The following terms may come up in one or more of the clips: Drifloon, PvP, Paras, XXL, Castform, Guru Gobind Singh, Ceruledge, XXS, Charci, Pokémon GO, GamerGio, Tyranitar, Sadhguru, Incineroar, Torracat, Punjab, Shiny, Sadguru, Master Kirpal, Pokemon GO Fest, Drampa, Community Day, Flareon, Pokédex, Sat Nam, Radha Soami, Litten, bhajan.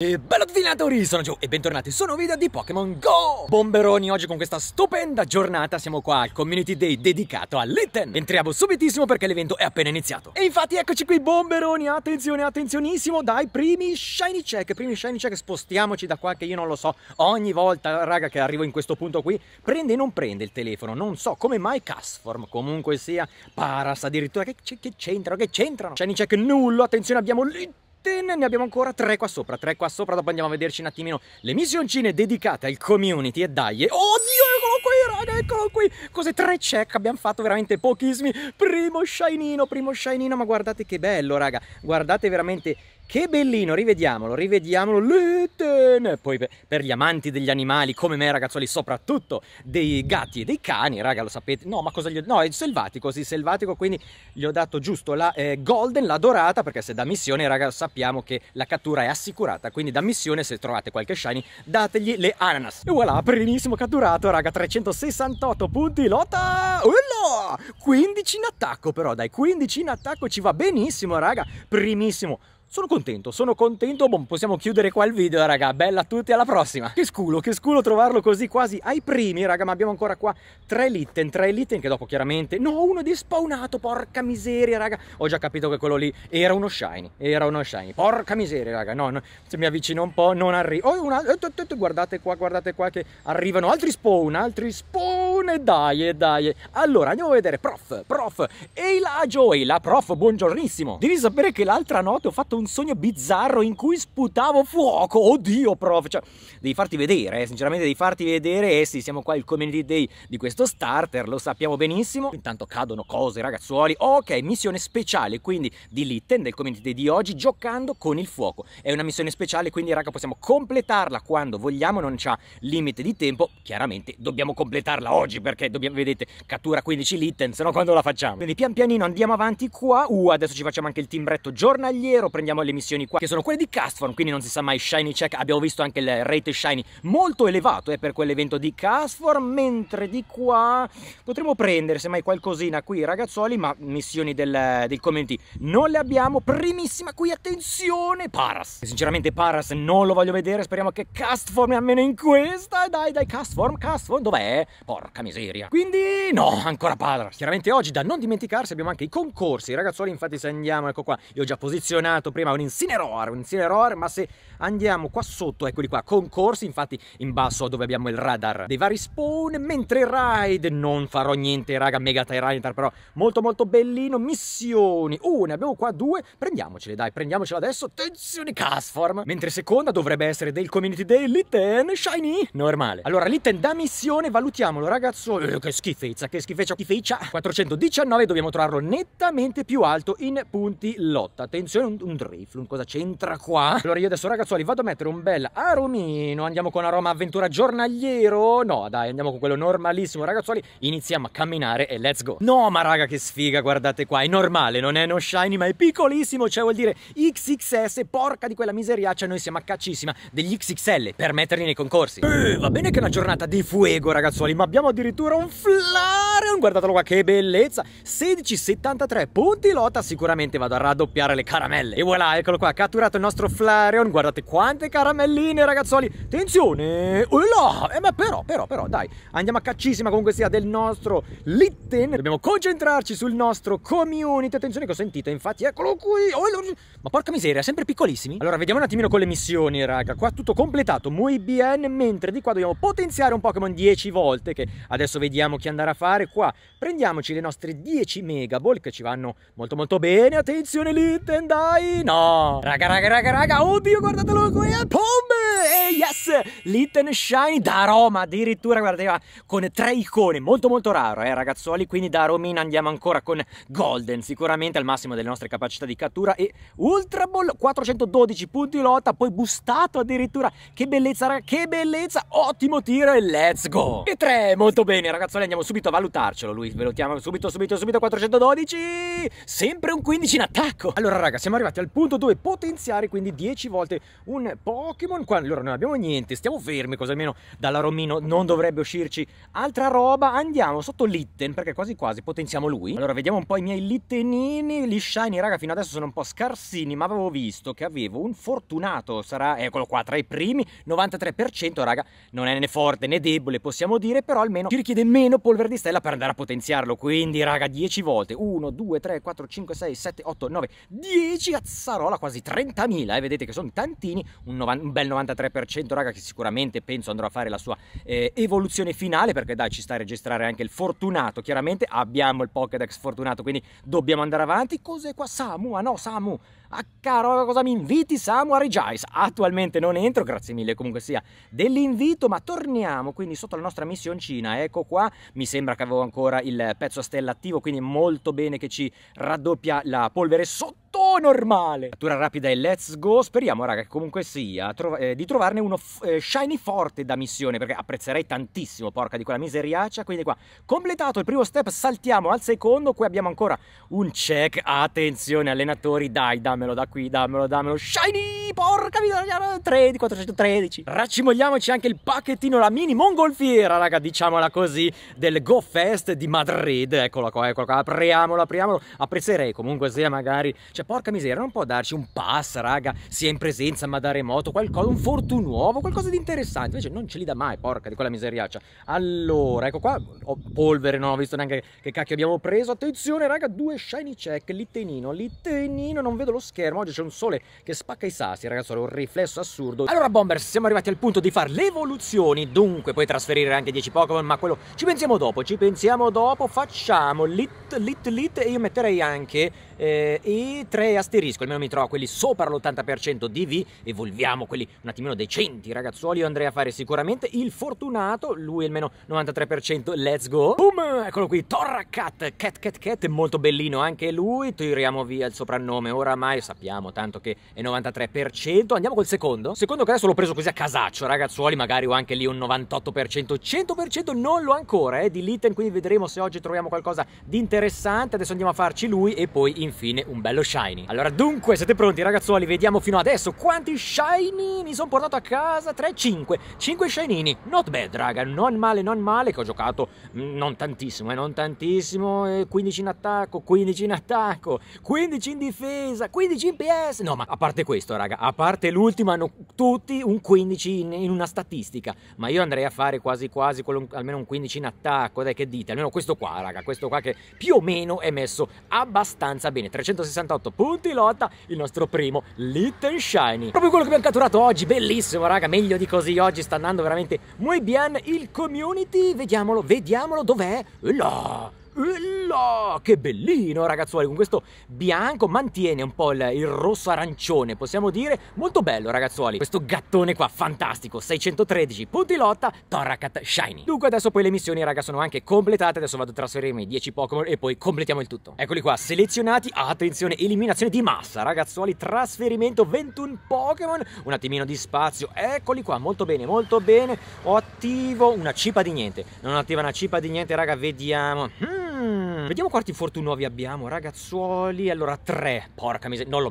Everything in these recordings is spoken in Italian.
E bello a tutti natori, sono Gio e bentornati su un nuovo video di Pokémon GO! Bomberoni, oggi con questa stupenda giornata siamo qua al Community Day dedicato a Litten. Entriamo subitissimo perché l'evento è appena iniziato. E infatti eccoci qui bomberoni, attenzione, attenzionissimo, dai, primi shiny check, spostiamoci da qua che io non lo so. Ogni volta, raga, che arrivo in questo punto qui, prende e non prende il telefono, non so come mai Castform, comunque sia, Paras addirittura, che c'entrano? Shiny check nullo, attenzione, abbiamo Litten. Ne abbiamo ancora tre qua sopra, dopo andiamo a vederci un attimino le missioncine dedicate al community e dai, oddio, eccolo qui raga, eccolo qui, cos'è, tre check, abbiamo fatto veramente pochissimi, primo shinino, ma guardate che bello raga, guardate veramente che bellino, rivediamolo, Litten. Poi per gli amanti degli animali come me ragazzuoli, soprattutto dei gatti e dei cani, raga, lo sapete, no ma cosa gli ho dato? No, è selvatico, sì, selvatico, quindi gli ho dato giusto la golden, la dorata, perché se da missione raga sappiamo che la cattura è assicurata, quindi da missione se trovate qualche shiny dategli le ananas. E voilà, primissimo catturato raga, 368 punti lotta, oh no! 15 in attacco però, dai, 15 in attacco ci va benissimo raga, primissimo. Sono contento, boh, possiamo chiudere qua il video raga, bella a tutti, alla prossima. Che sculo trovarlo così quasi ai primi raga, ma abbiamo ancora qua tre Litten che dopo chiaramente, no, uno è despawnato, porca miseria raga, ho già capito che quello lì era uno shiny, porca miseria raga, no, se mi avvicino un po' non arrivo, oh, guardate qua che arrivano altri spawn, e dai, allora andiamo a vedere prof, ehi là Gio, ehi là prof, buongiornissimo, devi sapere che l'altra notte ho fatto un sogno bizzarro in cui sputavo fuoco, oddio prof, cioè devi farti vedere, sinceramente devi farti vedere, sì, siamo qua il Community Day di questo starter, lo sappiamo benissimo, intanto cadono cose ragazzuoli, ok, missione speciale quindi di Litten del Community Day di oggi, giocando con il fuoco, è una missione speciale quindi raga possiamo completarla quando vogliamo, non c'ha limite di tempo, chiaramente dobbiamo completarla oggi perché dobbiamo, vedete, cattura 15 Litten, se no quando la facciamo? Quindi pian pianino andiamo avanti qua, adesso ci facciamo anche il timbretto giornaliero, prendiamo le missioni qua che sono quelle di Castform, quindi non si sa mai, shiny check, abbiamo visto anche il rate shiny molto elevato per quell'evento di Castform, mentre di qua potremmo prendere semmai qualcosina qui ragazzuoli, ma missioni del community non le abbiamo. Primissima qui, attenzione, Paras, sinceramente Paras non lo voglio vedere, speriamo che Castform almeno in questa, dai, Castform, dov'è? Porca miseria, quindi no, ancora Paras. Chiaramente oggi da non dimenticarsi abbiamo anche i concorsi ragazzuoli, infatti se andiamo, ecco qua, io ho già posizionato prima un Incineroar, ma se andiamo qua sotto, eccoli qua, concorsi, infatti in basso dove abbiamo il radar dei vari spawn, mentre raid non farò niente raga, mega Tyranitar però molto bellino, missioni, ne abbiamo qua due, prendiamocele adesso, attenzione Castform, mentre seconda dovrebbe essere del Community Day Litten shiny normale. Allora Litten da missione, valutiamolo ragazzo, che schifezza, 419, dobbiamo trovarlo nettamente più alto in punti lotta, attenzione, un Drifloon, cosa c'entra qua? Allora io adesso ragazzuoli vado a mettere un bel aromino, andiamo con aroma avventura giornaliero, no dai, andiamo con quello normalissimo ragazzuoli, iniziamo a camminare e let's go. No ma raga che sfiga, guardate qua, è normale, non è uno shiny ma è piccolissimo, cioè vuol dire XXS, porca di quella miseriaccia, noi siamo a caccissima degli XXL per metterli nei concorsi. Va bene che è una giornata di fuego ragazzuoli, ma abbiamo addirittura un Flareon, guardatelo qua che bellezza, 16,73 punti lotta, sicuramente vado a raddoppiare le caramelle. E voilà, eccolo qua, catturato il nostro Flareon, guardate quante caramelline ragazzuoli, attenzione, ma però, dai, andiamo a caccissima comunque sia del nostro Litten, dobbiamo concentrarci sul nostro community, attenzione che ho sentito, infatti, eccolo qui, ma porca miseria, sempre piccolissimi. Allora, vediamo un attimino con le missioni, raga, qua tutto completato, muy bien, mentre di qua dobbiamo potenziare un Pokémon 10 volte, che adesso vediamo chi andare a fare qua, prendiamoci le nostre 10 Mega Ball, che ci vanno molto bene, attenzione Litten, dai! No, raga, oddio, guardatelo qui, pombe, yes, Litten shiny da Roma, addirittura, guardate, con tre icone, molto raro, ragazzuoli, quindi da Romina andiamo ancora con Golden, sicuramente al massimo delle nostre capacità di cattura, e Ultra Ball, 412 punti lotta, poi boostato addirittura, che bellezza, raga, che bellezza, ottimo tiro e let's go, e tre, molto bene, ragazzuoli, andiamo subito a valutarcelo, lui, ve lo chiamo subito, 412, sempre un 15 in attacco. Allora, raga, siamo arrivati al punto dove potenziare quindi 10 volte un Pokémon. Allora non abbiamo niente niente, stiamo fermi, così almeno dalla Romino non dovrebbe uscirci altra roba. Andiamo sotto Litten, perché quasi quasi potenziamo lui. Allora vediamo un po' i miei Littenini. Gli Shiny, raga, fino adesso sono un po' scarsini, ma avevo visto che avevo un fortunato, sarà, eccolo qua, tra i primi, 93%, raga, non è né forte né debole, possiamo dire, però almeno ci richiede meno polvere di stella per andare a potenziarlo, quindi raga, 10 volte, 1, 2, 3, 4, 5, 6, 7, 8, 9, 10, azzarola, quasi 30.000, vedete che sono tantini, un bel 93%, raga, che sicuramente penso andrò a fare la sua evoluzione finale, perché dai, ci sta a registrare anche il fortunato, chiaramente abbiamo il Pokédex fortunato, quindi dobbiamo andare avanti. Cos'è qua? Samu? Ah no, Samu, ah caro, cosa mi inviti Samu a Regis? Attualmente non entro, grazie mille comunque sia dell'invito, ma torniamo quindi sotto la nostra missioncina. Ecco qua, mi sembra che avevo ancora il pezzo a stella attivo, quindi molto bene che ci raddoppia la polvere sotto normale. Cattura rapida e let's go. Speriamo raga che comunque sia di trovarne uno shiny forte da missione, perché apprezzerei tantissimo, porca di quella miseriaccia. Quindi qua completato il primo step, saltiamo al secondo. Qui abbiamo ancora un check. Attenzione allenatori, dai, dammelo da qui, dammelo, dammelo shiny, porca miseria, 13, 413. Raccimogliamoci anche il pacchettino, la mini mongolfiera, raga, diciamola così, del Go Fest di Madrid. Eccola qua, eccola qua, apriamolo, apriamolo. Apprezzerei comunque sia magari, cioè porca miseria, non può darci un pass, raga, sia in presenza ma da remoto, qualcosa, un fortu nuovo, qualcosa di interessante, invece non ce li dà mai, porca di quella miseriaccia. Allora, ecco qua, ho polvere, non ho visto neanche che cacchio abbiamo preso. Attenzione raga, due shiny check, Littenino, Littenino, non vedo lo schermo, oggi c'è un sole che spacca i sassi, ragazzi, ho un riflesso assurdo. Allora Bomber, siamo arrivati al punto di fare le evoluzioni, dunque puoi trasferire anche 10 Pokémon, ma quello ci pensiamo dopo, facciamo lit e io metterei anche E3 asterisco, almeno mi trovo quelli sopra l'80% di V, evolviamo quelli un attimino decenti, ragazzuoli. Io andrei a fare sicuramente il fortunato, lui almeno 93%, let's go. Boom, eccolo qui, Torracat, cat, molto bellino anche lui, tiriamo via il soprannome, oramai sappiamo tanto che è 93%, andiamo col secondo che adesso l'ho preso così a casaccio, ragazzuoli, magari ho anche lì un 98%, 100% non l'ho ancora, di Litten, quindi vedremo se oggi troviamo qualcosa di interessante. Adesso andiamo a farci lui e poi infine un bello shiny. Allora dunque siete pronti ragazzuoli? Vediamo fino adesso quanti shiny mi sono portato a casa. 5 shinini, not bad raga, non male, che ho giocato non tantissimo, 15 in attacco, 15 in attacco, 15 in difesa, 15 in PS, no ma a parte questo raga, a parte l'ultima hanno tutti un 15 in una statistica, ma io andrei a fare quasi quello, almeno un 15 in attacco, dai, che dite, almeno questo qua raga, questo qua che più o meno è messo abbastanza bene. 368 punti lotta, il nostro primo Little Shiny, proprio quello che abbiamo catturato oggi, bellissimo raga, meglio di così oggi sta andando veramente muy bien il community. Vediamolo dov'è. Là, che bellino ragazzuoli, con questo bianco mantiene un po' il rosso arancione, possiamo dire, molto bello ragazzuoli, questo gattone qua fantastico. 613 punti lotta, Torracat Shiny. Dunque adesso poi le missioni raga sono anche completate, adesso vado a trasferirmi 10 Pokémon e poi completiamo il tutto. Eccoli qua selezionati, attenzione, eliminazione di massa ragazzuoli, trasferimento 21 Pokémon, un attimino di spazio, eccoli qua, molto bene, ho attivo una cipa di niente, non attiva una cipa di niente raga, vediamo. Vediamo quanti fortuni nuovi abbiamo ragazzuoli. Allora 3, porca miseria, non lo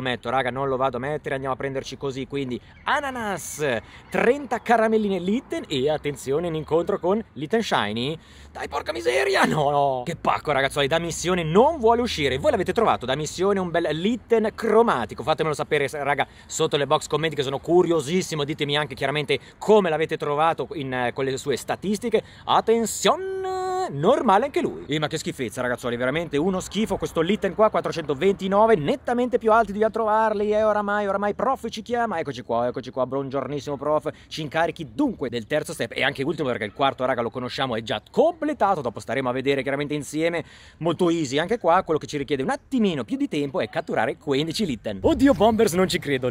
metto raga, non lo vado a mettere, andiamo a prenderci così, quindi ananas, 30 caramelline Litten e attenzione un incontro con Litten Shiny, dai porca miseria, no, che pacco ragazzuoli, da missione non vuole uscire. Voi l'avete trovato da missione un bel Litten cromatico? Fatemelo sapere raga sotto le box commenti, che sono curiosissimo, ditemi anche chiaramente come l'avete trovato con le sue statistiche. Attenzione, normale anche lui. Ma che schifezza ragazzuoli, veramente uno schifo questo Litten qua, 429, nettamente più alti di a trovarli, oramai prof ci chiama, eccoci qua, buongiornissimo prof, ci incarichi dunque del terzo step e anche ultimo, perché il quarto raga lo conosciamo, è già completato, dopo staremo a vedere chiaramente insieme, molto easy anche qua, quello che ci richiede un attimino più di tempo è catturare 15 Litten. Oddio Bombers, non ci credo,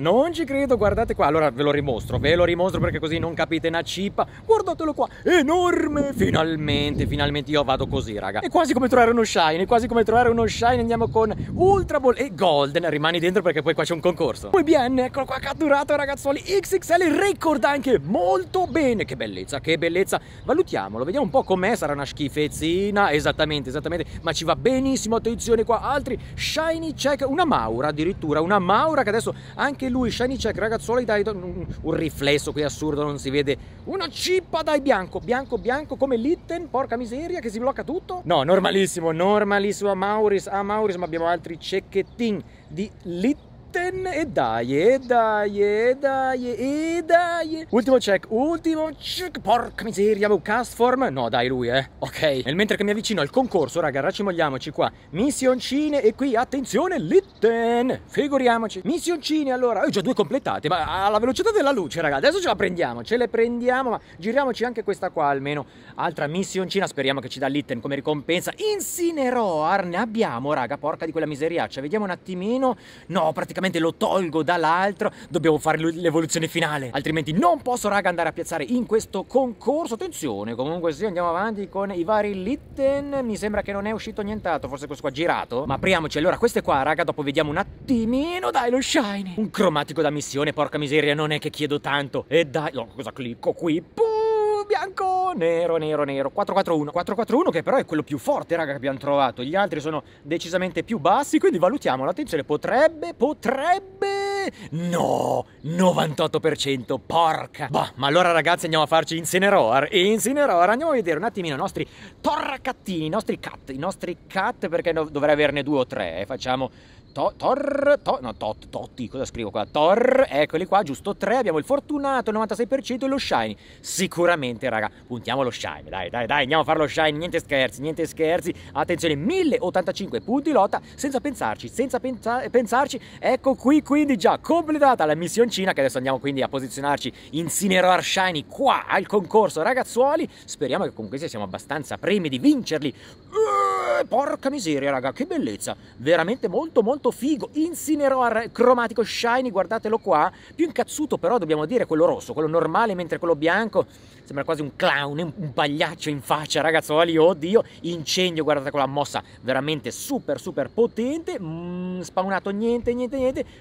guardate qua, allora ve lo rimostro perché così non capite una cippa, guardatelo qua, enorme, finalmente io vado così, raga. È quasi come trovare uno shiny, andiamo con Ultra Ball e Golden. Rimani dentro perché poi qua c'è un concorso. Poi BN, eccolo qua, catturato ragazzuoli. XXL record anche, molto bene. Che bellezza, che bellezza. Valutiamolo, vediamo un po' com'è, sarà una schifezzina. Esattamente, esattamente, ma ci va benissimo. Attenzione qua, altri shiny check. Una Maura addirittura, una Maura che adesso anche lui shiny check, ragazzuoli. Dai, un riflesso qui assurdo, non si vede una cippa. Dai, bianco, bianco, bianco come Litten, porca miseria, che si blocca tutto. No, normalissimo, normalissimo. A Mauris, ma abbiamo altri cecchettin di Litten. E dai. Ultimo check. Porca miseria, avevo Castform. No, dai, lui, ok. Nel mentre che mi avvicino al concorso, raga, racimogliamoci qua. Missioncine. E qui, attenzione, Litten. Figuriamoci. Missioncine, allora. Ho già due completate, ma alla velocità della luce, raga. Adesso ce le prendiamo. Ma giriamoci anche questa qua, almeno. Altra missioncina. Speriamo che ci dà Litten come ricompensa. Incineroar. Ne abbiamo, raga. Porca di quella miseriaccia. Vediamo un attimino. No, praticamente lo tolgo dall'altro. Dobbiamo fare l'evoluzione finale, altrimenti non posso, raga, andare a piazzare in questo concorso. Attenzione, comunque sì, andiamo avanti con i vari Litten. Mi sembra che non è uscito nient'altro, forse questo qua girato. Ma apriamoci allora queste qua, raga, dopo vediamo un attimino. Dai, lo shiny, un cromatico da missione, porca miseria, non è che chiedo tanto. E dai, no, cosa clicco qui? Bianco, nero, 441, che però è quello più forte, raga, che abbiamo trovato. Gli altri sono decisamente più bassi, quindi valutiamolo. Attenzione, potrebbe... No, 98%, porca. Bah, ma allora ragazzi andiamo a farci Incineroar. E Incineroar andiamo a vedere un attimino i nostri Torracattini, i nostri cat, perché dovrei averne due o tre. Facciamo Totti, cosa scrivo qua? Tor, eccoli qua, giusto 3. Abbiamo il fortunato, 96%, e lo shiny. Sicuramente, raga, puntiamo lo shiny. Dai, andiamo a fare lo shiny, niente scherzi. Attenzione, 1085 punti lotta, senza pensarci. Ecco qui, quindi già completata la missioncina, che adesso andiamo quindi a posizionarci Incineroar shiny qua al concorso, ragazzuoli. Speriamo che comunque siamo abbastanza primi di vincerli. Porca miseria, raga, che bellezza, veramente molto figo. Incineroar cromatico shiny, guardatelo qua, più incazzuto però dobbiamo dire quello rosso, quello normale, mentre quello bianco sembra quasi un clown, un pagliaccio in faccia, ragazzuoli. Oddio, incendio, guardate quella mossa, veramente super potente. Spawnato niente.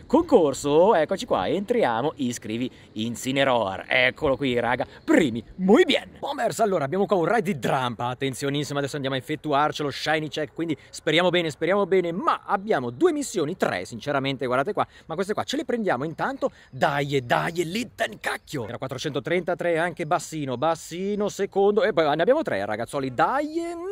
Concorso, eccoci qua, entriamo, iscrivi Incineroar, eccolo qui, raga, primi, muy bien. Bombers, allora abbiamo qua un raid di Drampa, attenzionissimo, adesso andiamo a effettuarcelo, shiny check, quindi speriamo bene, ma abbiamo due missioni, tre sinceramente, guardate qua, ma queste qua ce le prendiamo intanto. Dai, Litten, cacchio, era 433, anche bassino, secondo, e poi ne abbiamo tre, ragazzuoli, dai.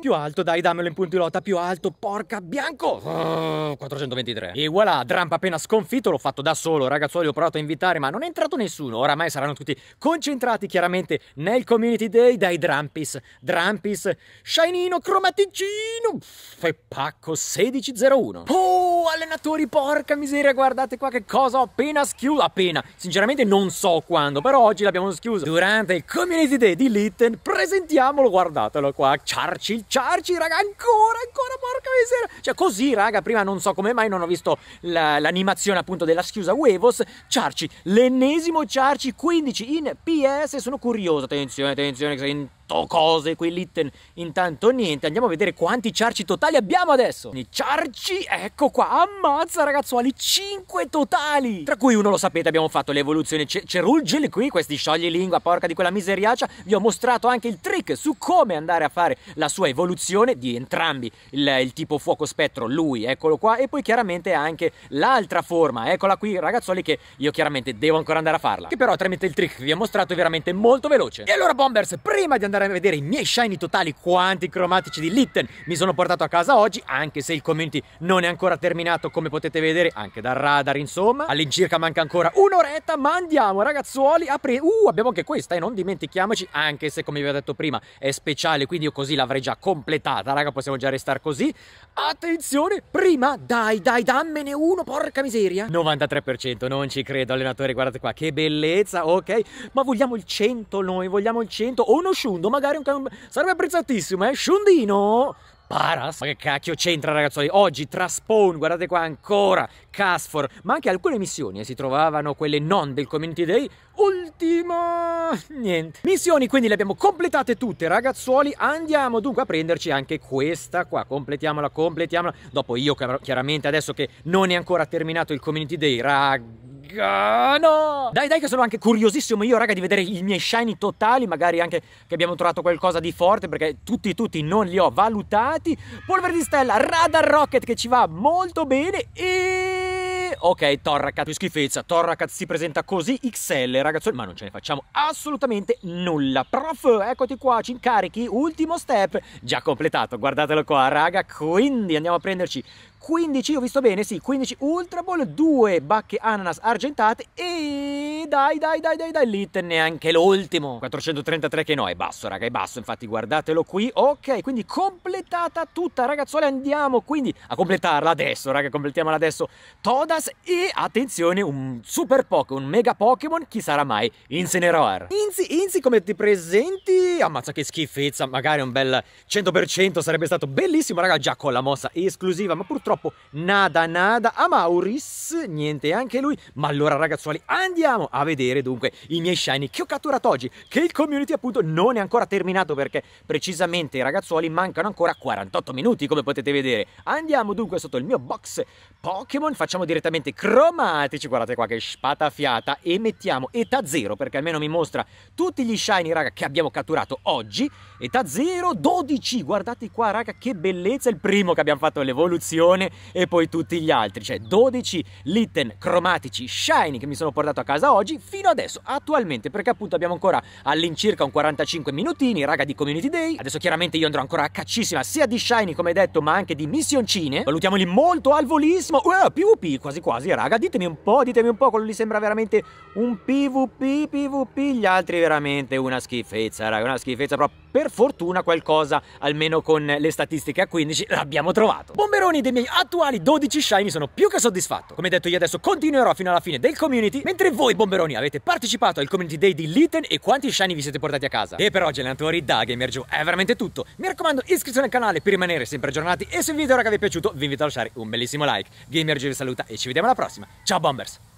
Più alto, dai, dammelo in punti lotta, più alto, porca, bianco, 423. E voilà, Drampa appena sconfitto, l'ho fatto da solo, ragazzuoli, ho provato a invitare ma non è entrato nessuno. Oramai saranno tutti concentrati chiaramente nel Community Day. Dai, Drampis, shinino, cromaticino, fai pacco, 1601. Oh, allenatori, porca miseria, guardate qua che cosa ho appena schiuso, sinceramente non so quando, però oggi l'abbiamo schiuso. Durante il Community Day di Litten, presentiamolo, guardatelo qua, Charci, raga, ancora, porca miseria. Cioè, così, raga, prima non so come mai non ho visto l'animazione appunto della schiusa Huevos. Charci, l'ennesimo Charci, 15 in PS, sono curioso. Attenzione, cose qui Litten. Intanto niente, andiamo a vedere quanti Charci totali abbiamo adesso. I Charci, ecco qua, ammazza, ragazzuoli, 5 totali, tra cui uno, lo sapete, abbiamo fatto l'evoluzione Ceruledge qui, questi sciogli lingua, porca di quella miseriaccia. Vi ho mostrato anche il trick su come andare a fare la sua evoluzione di entrambi, il tipo fuoco spettro, lui, eccolo qua, e poi chiaramente anche l'altra forma, eccola qui, ragazzuoli, che io chiaramente devo ancora andare a farla, che però tramite il trick vi ho mostrato è veramente molto veloce. E allora, Bombers, prima di andare a vedere i miei shiny totali, quanti cromatici di Litten mi sono portato a casa oggi, anche se il community non è ancora terminato, come potete vedere anche dal radar, insomma all'incirca manca ancora un'oretta, ma andiamo, ragazzuoli, abbiamo anche questa, e non dimentichiamoci, anche se come vi ho detto prima è speciale, quindi io così l'avrei già completata, raga, possiamo già restare così. Attenzione, prima, dai, dammene uno, porca miseria, 93%, non ci credo, allenatore, guardate qua, che bellezza. Ok, ma vogliamo il 100, noi vogliamo il 100, o uno shundo, magari sarebbe apprezzatissimo, Shundino! Paras? Ma che cacchio c'entra, ragazzoli? Oggi tra spawn, guardate qua ancora, Castform, ma anche alcune missioni si trovavano, quelle non del Community Day. Ultima... niente. Missioni quindi le abbiamo completate tutte, ragazzuoli. Andiamo dunque a prenderci anche questa qua. Completiamola, completiamola. Dopo io chiaramente, adesso che non è ancora terminato il Community Day, no! Dai, dai, che sono anche curiosissimo io, raga, di vedere i miei shiny totali. Magari anche che abbiamo trovato qualcosa di forte, perché tutti non li ho valutati. Polvere di stella, radar rocket che ci va molto bene e... ok, Torracat, più schifezza. Torracat si presenta così, XL, ragazzi, ma non ce ne facciamo assolutamente nulla. Prof, eccoti qua, ci incarichi. Ultimo step, già completato, guardatelo qua, raga. Quindi andiamo a prenderci 15, ho visto bene, sì, 15 Ultra Ball, 2 bacche ananas argentate e dai, Litten neanche l'ultimo. 433 che no, è basso, raga, è basso, infatti guardatelo qui. Ok, quindi completata tutta, ragazzuoli, andiamo quindi a completarla adesso, raga, completiamola adesso. Todas e, attenzione, un super Pokémon, un mega Pokémon, chi sarà mai? Incineroar. Inzi, come ti presenti? Ammazza, che schifezza, magari un bel 100% sarebbe stato bellissimo, raga, già con la mossa esclusiva, ma purtroppo nada. Amauris, niente anche lui. Ma allora, ragazzuoli, andiamo a vedere dunque i miei shiny che ho catturato oggi, che il community appunto non è ancora terminato, perché precisamente, ragazzuoli, mancano ancora 48 minuti come potete vedere. Andiamo dunque sotto il mio box Pokémon, facciamo direttamente cromatici, guardate qua che spata fiata, e mettiamo età 0, perché almeno mi mostra tutti gli shiny, raga, che abbiamo catturato oggi. Età 0, 12, guardate qua, raga, che bellezza, il primo che abbiamo fatto l'evoluzione e poi tutti gli altri, cioè 12 Litten cromatici shiny che mi sono portato a casa oggi fino adesso, attualmente, perché appunto abbiamo ancora all'incirca un 45 minutini, raga, di Community Day. Adesso chiaramente io andrò ancora a caccissima sia di shiny, come detto, ma anche di missioncine. Valutiamoli molto al volissimo. PvP quasi quasi, raga, ditemi un po', quello lì sembra veramente un PvP, gli altri veramente una schifezza, raga, una schifezza, però per fortuna qualcosa, almeno con le statistiche a 15, l'abbiamo trovato. Bomberoni dei miei attuali 12 shiny, sono più che soddisfatto. Come detto, io adesso continuerò fino alla fine del community. Mentre voi, bomberoni, avete partecipato al community day di Litten e quanti shiny vi siete portati a casa. E per oggi, allenatori, da GamerGio è veramente tutto. Mi raccomando, iscrizione al canale per rimanere sempre aggiornati e se il video, raga, vi è piaciuto vi invito a lasciare un bellissimo like. GamerGio vi saluta e ci vediamo alla prossima. Ciao bombers!